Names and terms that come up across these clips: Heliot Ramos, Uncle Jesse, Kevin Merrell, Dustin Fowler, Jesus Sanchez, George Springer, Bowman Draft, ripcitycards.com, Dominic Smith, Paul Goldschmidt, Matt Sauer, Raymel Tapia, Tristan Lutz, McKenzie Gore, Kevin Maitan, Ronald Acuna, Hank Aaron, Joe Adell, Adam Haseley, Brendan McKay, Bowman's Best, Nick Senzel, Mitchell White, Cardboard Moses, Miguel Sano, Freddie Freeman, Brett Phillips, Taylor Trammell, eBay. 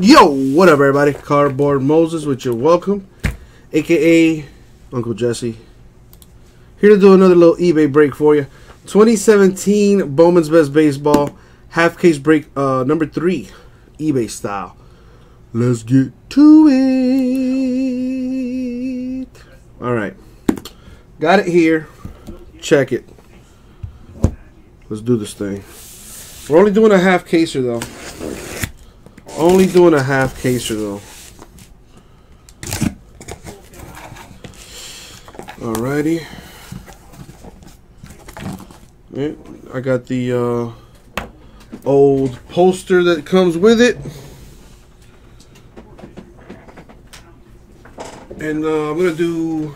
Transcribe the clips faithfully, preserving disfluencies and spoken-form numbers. Yo, what up, everybody? Cardboard Moses with your welcome, aka Uncle Jesse. Here to do another little eBay break for you. twenty seventeen Bowman's Best Baseball half case break, uh, number three, eBay style. Let's get to it. All right, got it here. Check it. Let's do this thing. We're only doing a half caser though. Only doing a half caser though. Alrighty. Yeah, I got the uh, old poster that comes with it. And uh, I'm going to do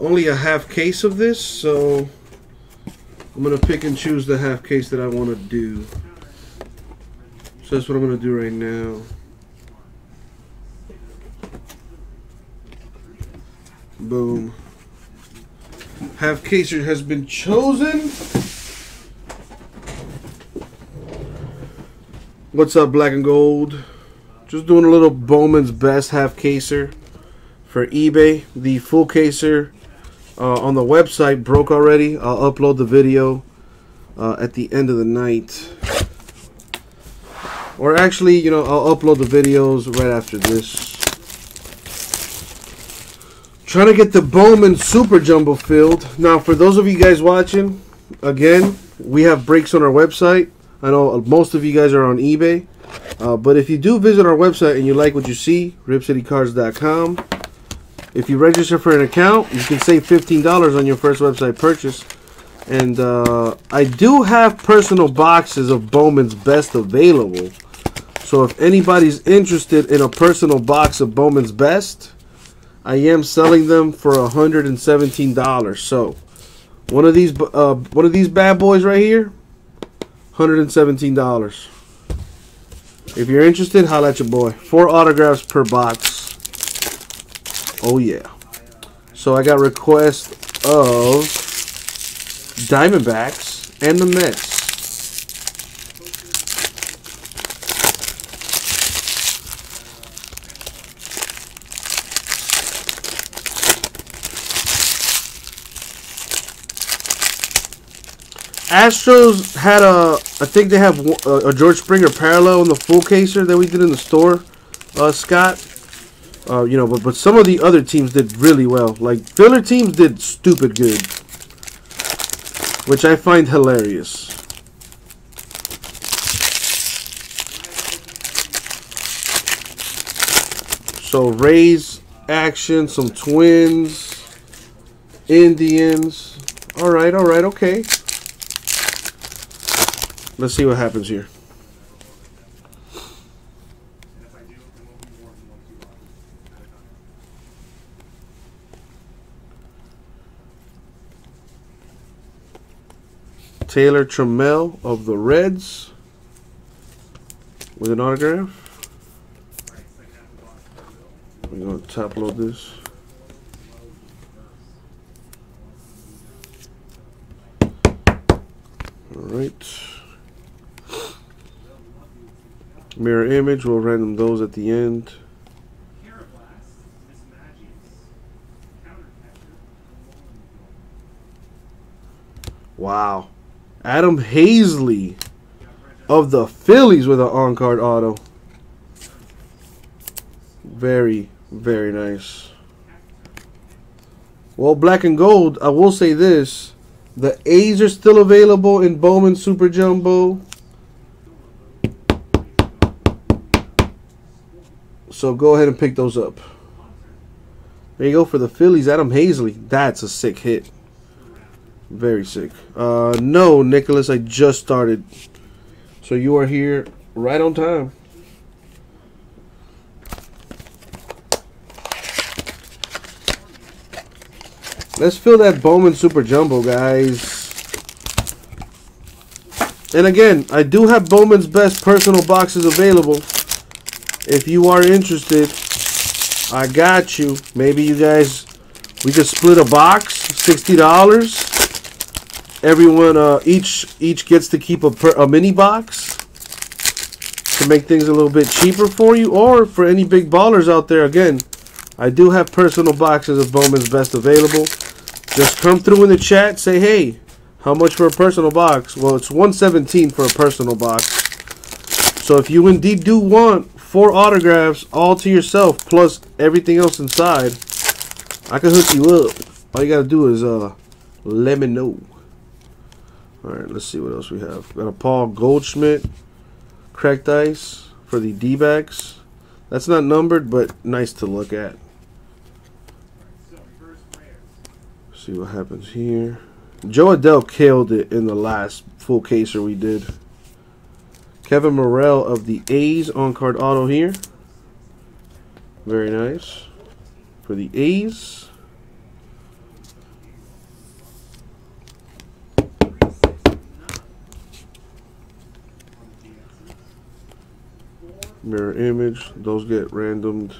only a half case of this. So I'm going to pick and choose the half case that I want to do. So that's what I'm going to do right now. Boom. Half caser has been chosen. What's up, Black and Gold? Just doing a little Bowman's Best half caser for eBay. The full caser uh, on the website broke already. I'll upload the video uh, at the end of the night. Or actually, you know, I'll upload the videos right after this. Trying to get the Bowman Super Jumbo filled. Now, for those of you guys watching, again, we have breaks on our website. I know most of you guys are on eBay. Uh, but if you do visit our website and you like what you see, rip city cards dot com, if you register for an account, you can save fifteen dollars on your first website purchase. And uh, I do have personal boxes of Bowman's Best available. So if anybody's interested in a personal box of Bowman's Best, I am selling them for one hundred seventeen dollars. So one of these uh, one of these bad boys right here, one hundred seventeen dollars. If you're interested, holla at your boy. Four autographs per box. Oh yeah. So I got requests of Diamondbacks and the Mets. Astros had a, I think they have a, a George Springer parallel in the full caser that we did in the store, uh, Scott. Uh, you know, but, but some of the other teams did really well. Like, filler teams did stupid good, which I find hilarious. So, Rays action, some Twins, Indians. All right, all right, okay. Let's see what happens here. Taylor Trammell of the Reds with an autograph. We're going to top load this. All right. Mirror image, we'll random those at the end. Wow. Adam Haseley of the Phillies with an on-card auto. Very, very nice. Well, Black and Gold, I will say this. The A's are still available in Bowman Super Jumbo. So go ahead and pick those up. There you go for the Phillies, Adam Haseley. That's a sick hit. Very sick. Uh, no, Nicholas, I just started. So you are here right on time. Let's fill that Bowman Super Jumbo, guys. And again, I do have Bowman's Best personal boxes available. If you are interested, I got you. Maybe you guys, we could split a box, sixty dollars. Everyone, uh, each each gets to keep a, per, a mini box. to make things a little bit cheaper for you, or for any big ballers out there. Again, I do have personal boxes of Bowman's Best available. Just come through in the chat, say, hey, how much for a personal box? Well, it's one seventeen for a personal box. So if you indeed do want four autographs all to yourself, plus everything else inside, I can hook you up. All you got to do is uh, let me know. All right, let's see what else we have. Got a Paul Goldschmidt, cracked ice for the D-backs. That's not numbered, but nice to look at. See what happens here. Joe Adell killed it in the last full caser we did. Kevin Merrell of the A's on card auto here. Very nice for the A's. Mirror image, those get randomed.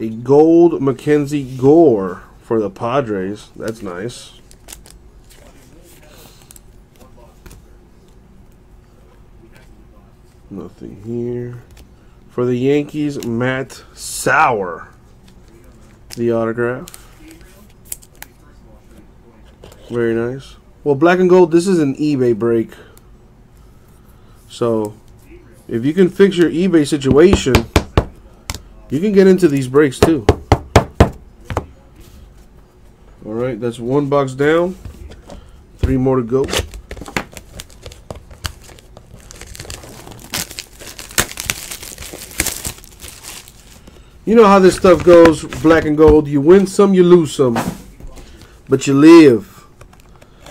A gold McKenzie Gore for the Padres. That's nice. Nothing here. For the Yankees, Matt Sauer, the autograph. Very nice. Well, black and gold, this is an eBay break. So if you can fix your eBay situation, you can get into these breaks too. Alright, that's one box down. Three more to go. You know how this stuff goes, black and gold. You win some, you lose some. But you live.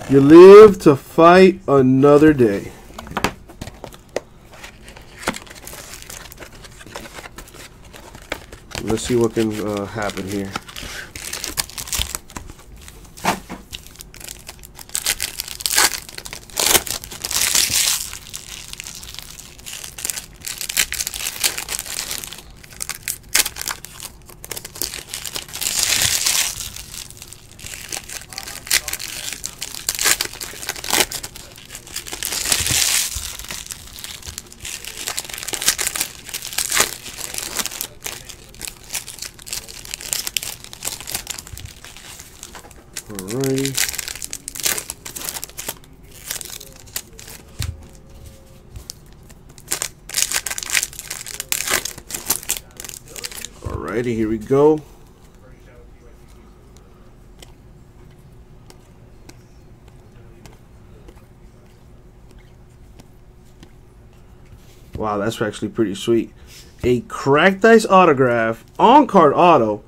You live to fight another day. Let's see what can uh, happen here. Alrighty, here we go. Wow, that's actually pretty sweet. A cracked ice autograph on card auto.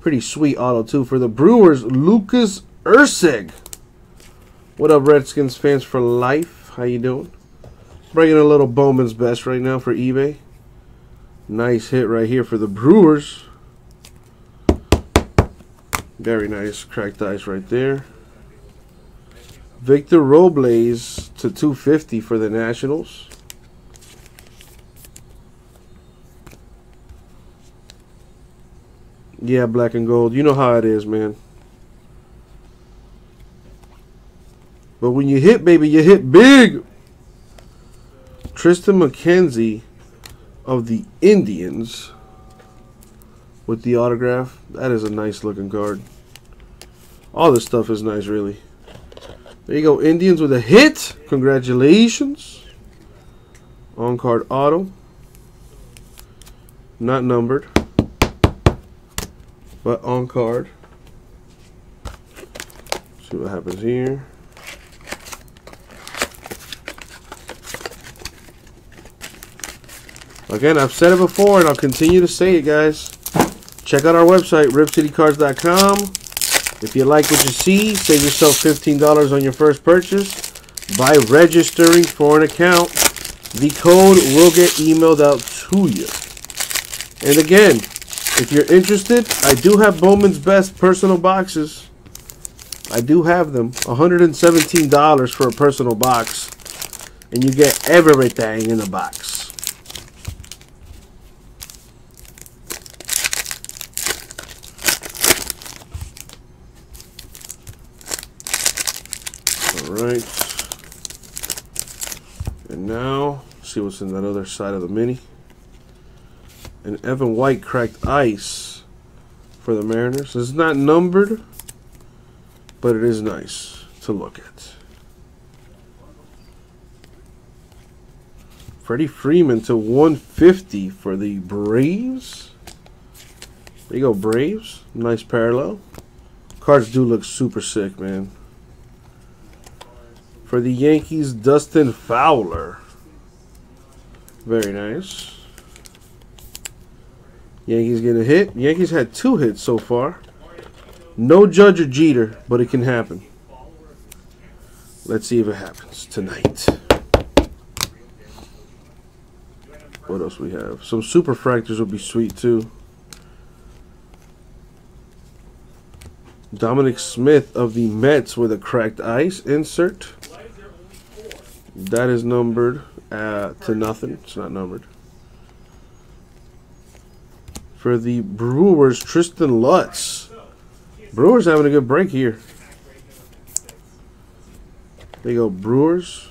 Pretty sweet auto too for the Brewers, Lucas Erceg. What up, Redskins fans for life? How you doing? Bringing a little Bowman's Best right now for eBay. Nice hit right here for the Brewers. Very nice cracked ice right there. Victor Robles to two fifty for the Nationals. Yeah, black and gold. You know how it is, man. But when you hit, baby, you hit big. Tristan McKenzie of the Indians with the autograph. That is a nice looking card. All this stuff is nice, really. There you go, Indians with a hit. Congratulations. On card auto. Not numbered, but on card. See what happens here. Again, I've said it before, and I'll continue to say it, guys. Check out our website, rip city cards dot com. If you like what you see, save yourself fifteen dollars on your first purchase by registering for an account. The code will get emailed out to you. And again, if you're interested, I do have Bowman's Best personal boxes. I do have them. one hundred seventeen dollars for a personal box, and you get everything in the box. All right, and now see what's in that other side of the mini. And Evan White cracked ice for the Mariners. It's not numbered, but it is nice to look at. Freddie Freeman to one fifty for the Braves. There you go, Braves. Nice parallel. Cards do look super sick, man. For the Yankees, Dustin Fowler. Very nice. Yankees get a hit. Yankees had two hits so far. No Judge or Jeter, but it can happen. Let's see if it happens tonight. What else we have? Some super fractors would be sweet too. Dominic Smith of the Mets with a cracked ice insert. That is numbered uh, to nothing. It's not numbered. For the Brewers, Tristan Lutz. Brewers having a good break here. There you go, Brewers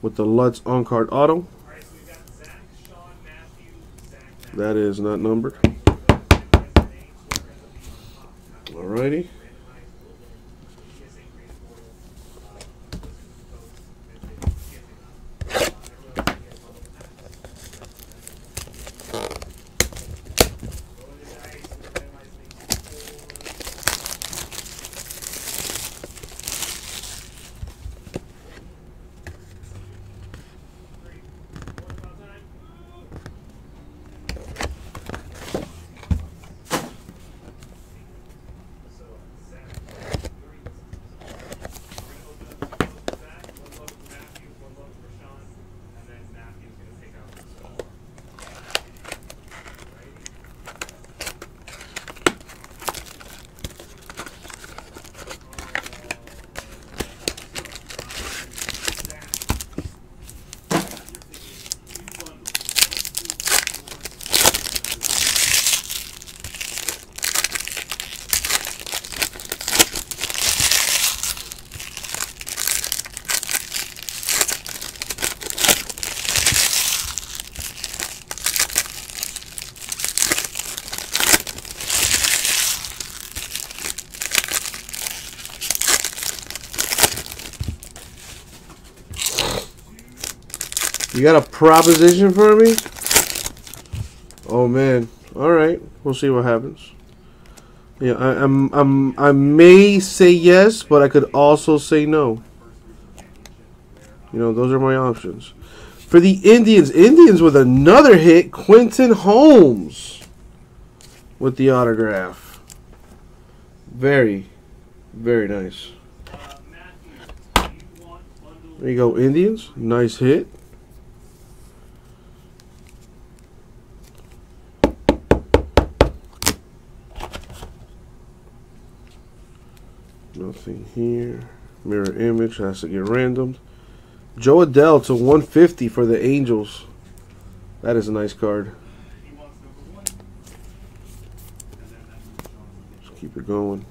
with the Lutz on-card auto. That is not numbered. Alrighty. You got a proposition for me? Oh man! All right, we'll see what happens. Yeah, I, I'm, I'm, I may say yes, but I could also say no. You know, those are my options. For the Indians, Indians with another hit, Quentin Holmes with the autograph. Very, very nice. There you go, Indians. Nice hit. Nothing here. Mirror image has to get randomed. Joe Adell to one fifty for the Angels. That is a nice card. Let's keep it going.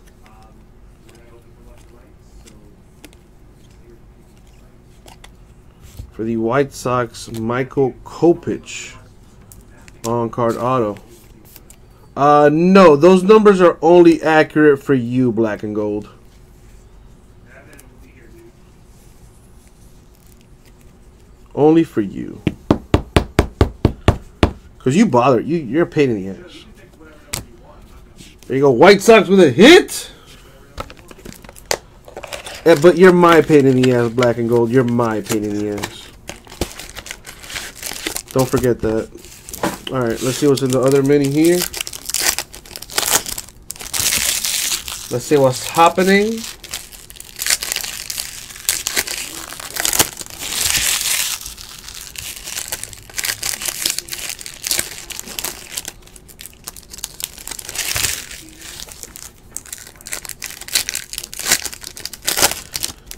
For the White Sox, Michael Kopech on card auto. Uh, no, those numbers are only accurate for you, black and gold. Only for you, cause you bother you. You're a pain in the ass. There you go, White Sox with a hit. Yeah, but you're my pain in the ass, black and gold. You're my pain in the ass. Don't forget that. All right, let's see what's in the other mini here. Let's see what's happening.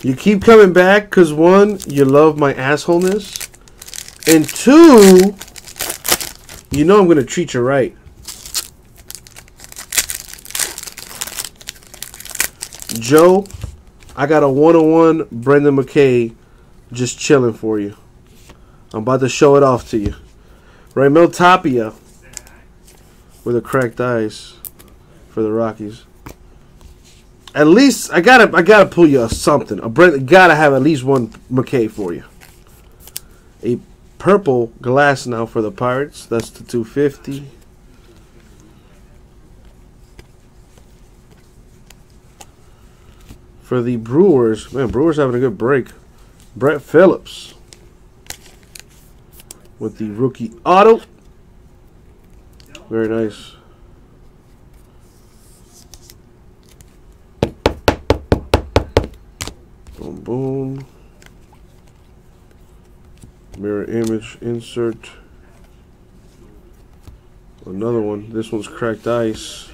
You keep coming back because, one, you love my assholeness. And, two, you know I'm going to treat you right. Joe, I got a one oh one Brendan McKay just chilling for you. I'm about to show it off to you. Raymel Tapia with a cracked ice for the Rockies. At least I gotta I gotta pull you a something. A Brent gotta have at least one McKay for you. A purple glass now for the Pirates. That's the two fifty. For the Brewers, man, Brewers having a good break. Brett Phillips with the rookie auto. Very nice. Boom, boom. Mirror image insert. Another one. This one's cracked ice.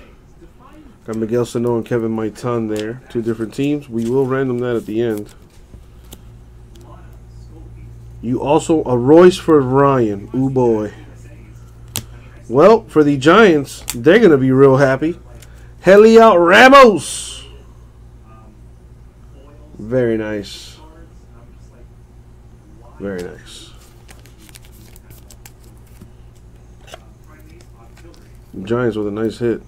Got Miguel Sano and Kevin Maitan there. Two different teams. We will random that at the end. You also, a Royce for Ryan. Ooh, boy. Well, for the Giants, they're going to be real happy. Heliot Ramos. Very nice. Very nice. The Giants with a nice hit.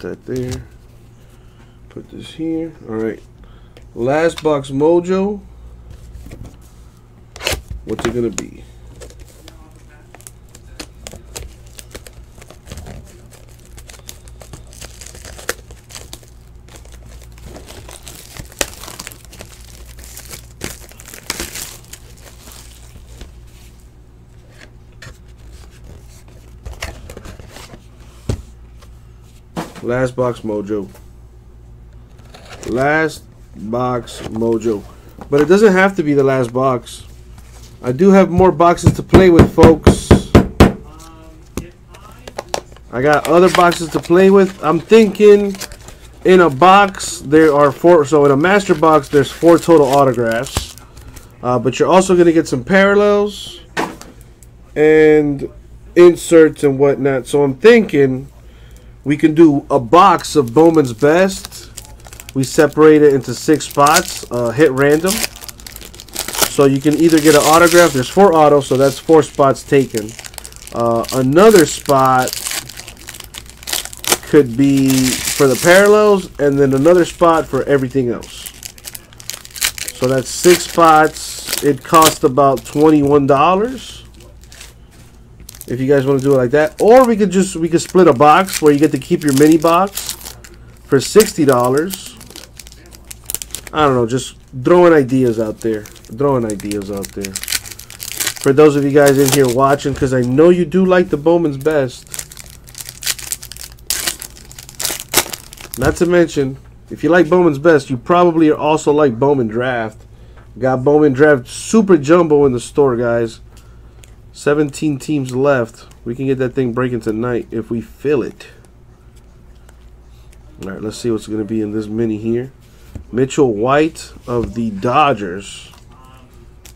That there, put this here. All right, last box mojo. What's it gonna be? Last box mojo. Last box mojo. But it doesn't have to be the last box. I do have more boxes to play with, folks. I got other boxes to play with. I'm thinking in a box there are four. So in a master box there's four total autographs. Uh, but you're also going to get some parallels and inserts and whatnot. So I'm thinking we can do a box of Bowman's Best. We separate it into six spots, uh, hit random. So you can either get an autograph. There's four autos, so that's four spots taken. Uh, another spot could be for the parallels, and then another spot for everything else. So that's six spots. It costs about twenty-one dollars. If you guys want to do it like that, or we could just we could split a box where you get to keep your mini box for sixty dollars. I don't know, just throwing ideas out there, throwing ideas out there. For those of you guys in here watching, because I know you do like the Bowman's Best. Not to mention, if you like Bowman's Best, you probably also like Bowman Draft. Got Bowman Draft Super Jumbo in the store, guys. seventeen teams left. We can get that thing breaking tonight if we fill it. All right, let's see what's going to be in this mini here. Mitchell White of the Dodgers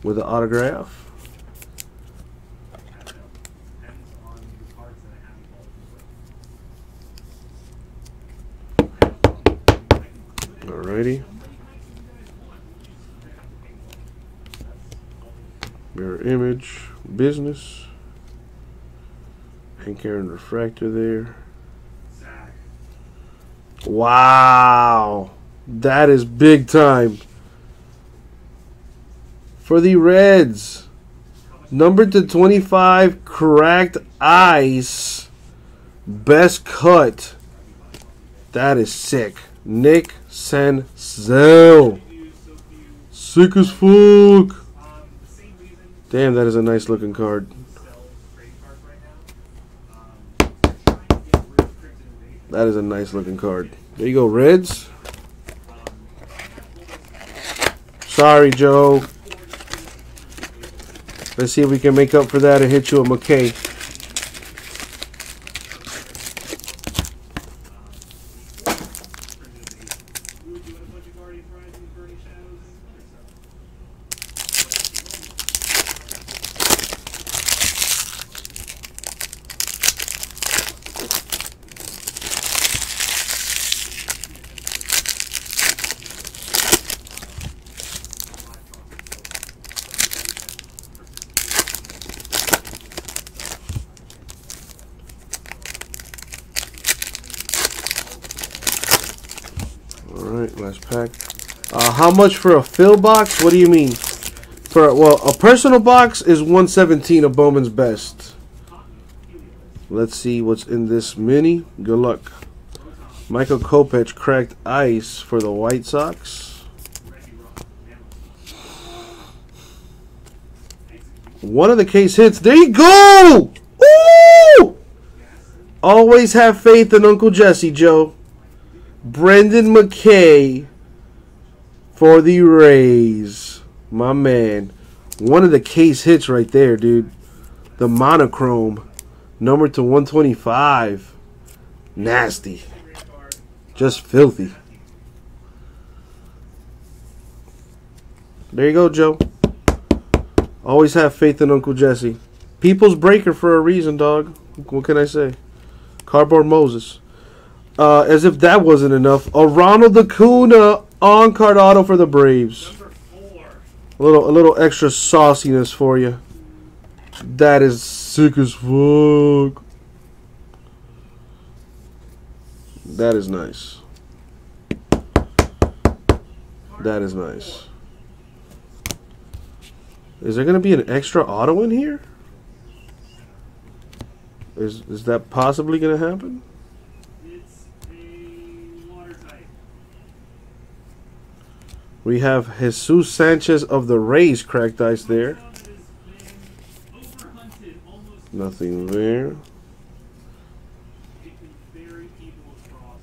with an autograph. All righty. Mirror image. Business. Hank Aaron refractor there. Wow. That is big time. For the Reds. Numbered to twenty-five. Cracked ice. Best cut. That is sick. Nick Senzel. Sick as fuck. Damn, that is a nice looking card. That is a nice looking card. There you go, Reds. Sorry, Joe. Let's see if we can make up for that and hit you a McKay. All right, last pack. Uh, how much for a fill box? What do you mean? For well, a personal box is one seventeen of Bowman's Best. Let's see what's in this mini. Good luck. Michael Kopech cracked ice for the White Sox. One of the case hits. There you go! Ooh! Always have faith in Uncle Jesse, Joe. Brendan McKay for the Rays. My man. One of the case hits right there, dude. The monochrome. Number to one twenty-five. Nasty. Just filthy. There you go, Joe. Always have faith in Uncle Jesse. People's breaker for a reason, dog. What can I say? Cardboard Moses. Uh, as if that wasn't enough. A Ronald Acuna on-card auto for the Braves. A little, a little extra sauciness for you. That is sick as fuck. That is nice. That is nice. Is there going to be an extra auto in here? Is is that possibly going to happen? It's a water type. We have Jesus Sanchez of the Rays cracked ice there. Nothing there.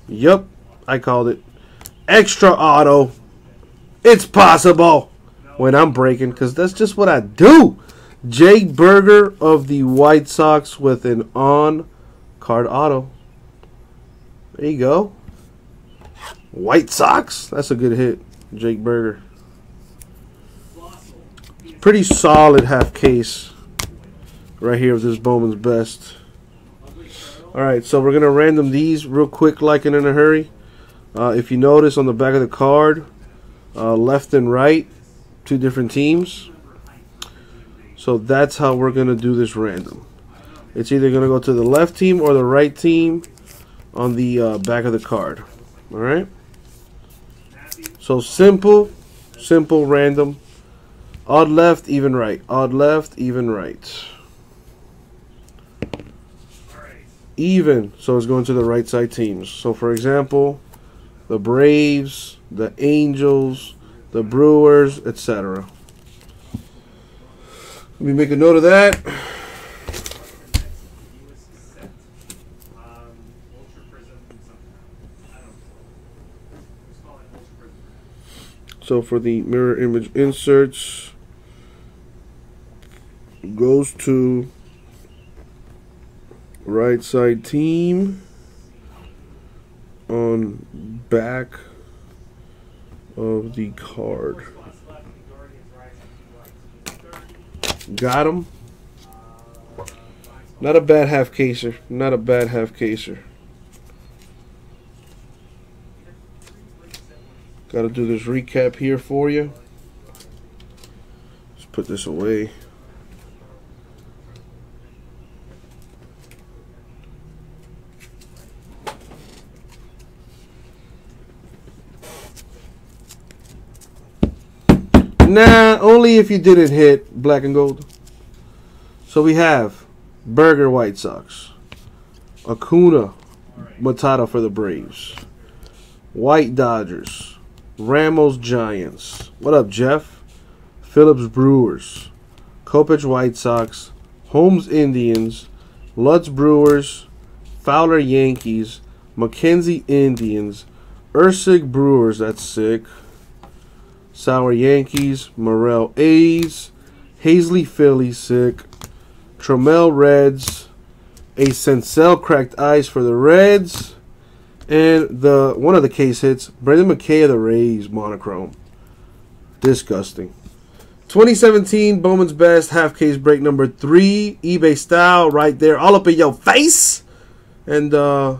Yep, I called it. Extra auto. It's possible when I'm breaking, because that's just what I do. Jake Berger of the White Sox with an on-card auto. There you go. White Sox. That's a good hit, Jake Berger. Pretty solid half case right here of this Bowman's Best. All right, so we're going to random these real quick like and in a hurry. Uh, if you notice on the back of the card, uh, left and right, two different teams. So that's how we're going to do this random. It's either going to go to the left team or the right team on the uh, back of the card. All right? So simple, simple, random. Odd left, even right. Odd left, even right. Even, so it's going to the right side teams. So for example, the Braves, the Angels, the Brewers, et cetera. Let me make a note of that. So for the mirror image inserts, goes to right side team on back of the card. Got him. Not a bad half caser. Not a bad half caser. Got to do this recap here for you. Let's put this away. Nah, only if you didn't hit black and gold. So we have Berger White Sox, Acuna Matata for the Braves, White Dodgers, Ramos Giants. What up, Jeff? Phillips Brewers, Kopech White Sox, Holmes Indians, Lutz Brewers, Fowler Yankees, McKenzie Indians, Erceg Brewers. That's sick. Sauer Yankees, Merrell A's, Haseley Philly sick, Trammell Reds, a Senzel cracked ice for the Reds, and the one of the case hits, Brendan McKay of the Rays monochrome. Disgusting. twenty seventeen Bowman's Best half case break number three, eBay style right there, all up in your face. And uh,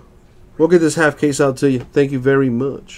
we'll get this half case out to you. Thank you very much.